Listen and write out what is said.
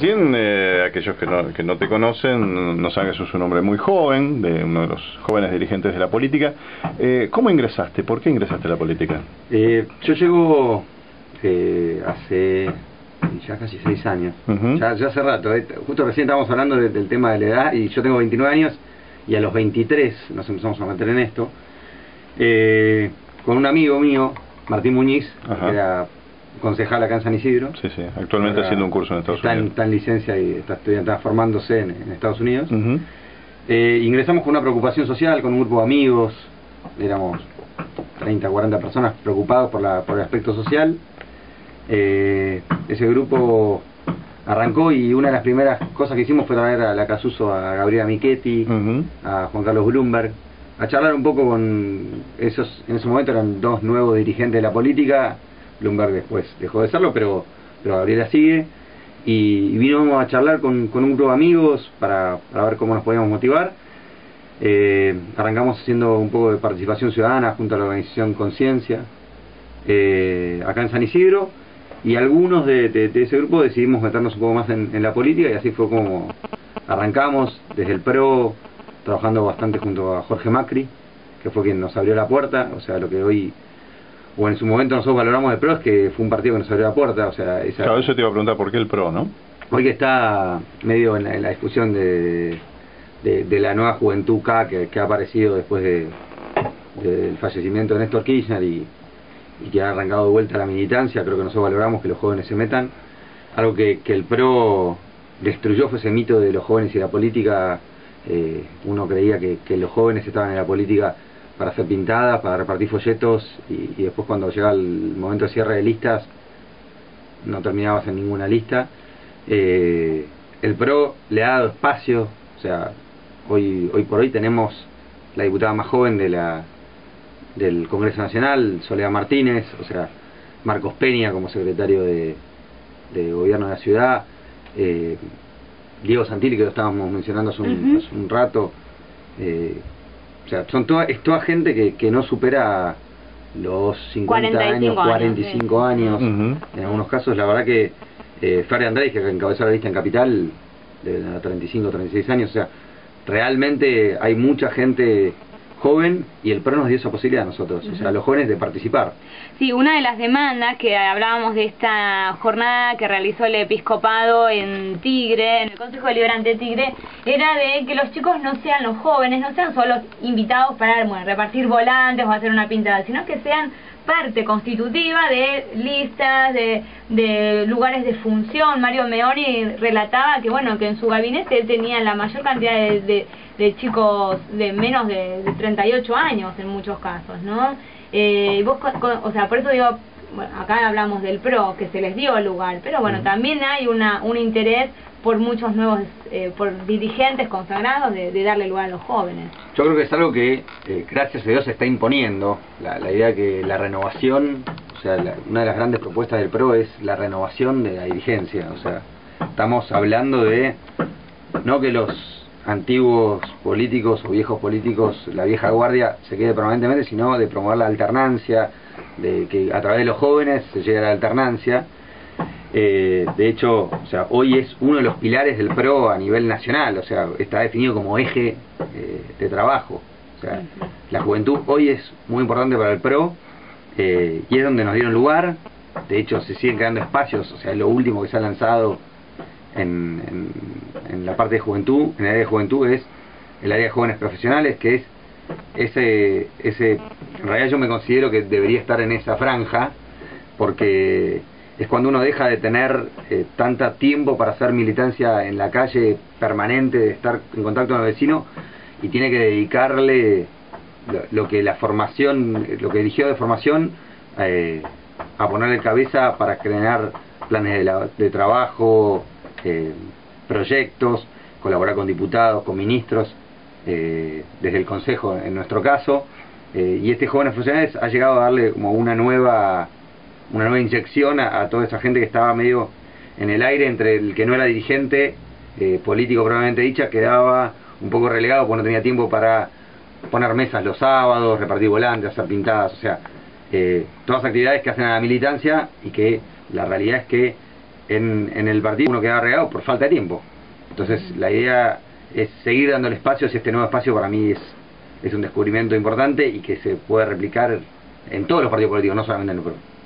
Bien, aquellos que no te conocen, no saben que sos un hombre muy joven, uno de los jóvenes dirigentes de la política. ¿Cómo ingresaste? ¿Por qué ingresaste a la política? Yo llego hace ya casi 6 años, ya hace rato. Justo recién estábamos hablando del tema de la edad, y yo tengo 29 años, y a los 23 nos empezamos a meter en esto. Con un amigo mío, Martín Muñiz, que era concejal acá en San Isidro. Sí, sí, actualmente haciendo un curso en Estados Unidos. Está en licencia y está formándose en Estados Unidos. Ingresamos con una preocupación social, con un grupo de amigos, éramos 30, 40 personas preocupados por el aspecto social. Ese grupo arrancó y una de las primeras cosas que hicimos fue traer a la Casuso a Gabriela Michetti, a Juan Carlos Bloomberg, a charlar un poco con esos. En ese momento eran 2 nuevos dirigentes de la política. Bloomberg después dejó de serlo, pero Gabriela sigue, y vino a charlar con un grupo de amigos para ver cómo nos podíamos motivar. Arrancamos haciendo un poco de participación ciudadana junto a la organización Conciencia, acá en San Isidro, y algunos de ese grupo decidimos meternos un poco más en la política, y así fue como arrancamos desde el PRO, trabajando bastante junto a Jorge Macri, que fue quien nos abrió la puerta. O sea, lo que hoy, o en su momento nosotros valoramos el PRO, es que fue un partido que nos abrió la puerta. O sea, claro, eso te iba a preguntar, ¿por qué el PRO, no? Hoy que está medio en la discusión de la nueva juventud K que ha aparecido después del fallecimiento de Néstor Kirchner, y que ha arrancado de vuelta la militancia. Creo que nosotros valoramos que los jóvenes se metan. Algo que el PRO destruyó fue ese mito de los jóvenes y la política. Uno creía que los jóvenes estaban en la política para hacer pintadas, para repartir folletos, y después cuando llega el momento de cierre de listas no terminabas en ninguna lista. El PRO le ha dado espacio. O sea, hoy por hoy tenemos la diputada más joven del Congreso Nacional, Soledad Martínez, o sea, Marcos Peña como secretario de Gobierno de la ciudad, Diego Santilli, que lo estábamos mencionando hace un rato. O sea, es toda gente que no supera los 45 años, en algunos casos. La verdad que Ferri Andrade, que encabezó la lista en Capital, de 35, 36 años, o sea, realmente hay mucha gente joven, y el PRO nos dio esa posibilidad a nosotros, o sea, a los jóvenes, de participar. Sí, una de las demandas que hablábamos de esta jornada que realizó el Episcopado en Tigre, en el Consejo Deliberante de Tigre, era de que los chicos no sean los jóvenes, no sean solo invitados para, bueno, repartir volantes o hacer una pintada, sino que sean parte constitutiva de listas, de lugares de función. Mario Meoni relataba que, bueno, que en su gabinete tenía la mayor cantidad de chicos de menos de 38 años en muchos casos, ¿no? O sea, por eso digo, bueno, acá hablamos del PRO, que se les dio lugar, pero bueno, también hay un interés por muchos nuevos, por dirigentes consagrados, de darle lugar a los jóvenes. Yo creo que es algo que, gracias a Dios, se está imponiendo, la idea que la renovación. O sea, una de las grandes propuestas del PRO es la renovación de la dirigencia. O sea, estamos hablando de, no que los antiguos políticos o viejos políticos, la vieja guardia, se quede permanentemente, sino de promover la alternancia, de que a través de los jóvenes se llegue a la alternancia. De hecho, o sea, hoy es uno de los pilares del PRO a nivel nacional. O sea, está definido como eje de trabajo. O sea, la juventud hoy es muy importante para el PRO, y es donde nos dieron lugar. De hecho, se siguen creando espacios. O sea, es lo último que se ha lanzado en la parte de juventud, en el área de juventud, es el área de jóvenes profesionales, que es ese, en realidad yo me considero que debería estar en esa franja, porque es cuando uno deja de tener tanto tiempo para hacer militancia en la calle permanente, de estar en contacto con el vecino, y tiene que dedicarle lo que la formación, lo que eligió de formación, a ponerle cabeza para crear planes de trabajo, proyectos, colaborar con diputados, con ministros, desde el Consejo en nuestro caso, y este Jóvenes Profesionales ha llegado a darle como una nueva inyección a toda esa gente que estaba medio en el aire, entre el que no era dirigente político probablemente dicha, quedaba un poco relegado porque no tenía tiempo para poner mesas los sábados, repartir volantes, hacer pintadas. O sea, todas las actividades que hacen a la militancia, y que la realidad es que en el partido uno queda regado por falta de tiempo. Entonces la idea es seguir dándole espacios, y este nuevo espacio para mí es un descubrimiento importante y que se puede replicar en todos los partidos políticos, no solamente en el PRO.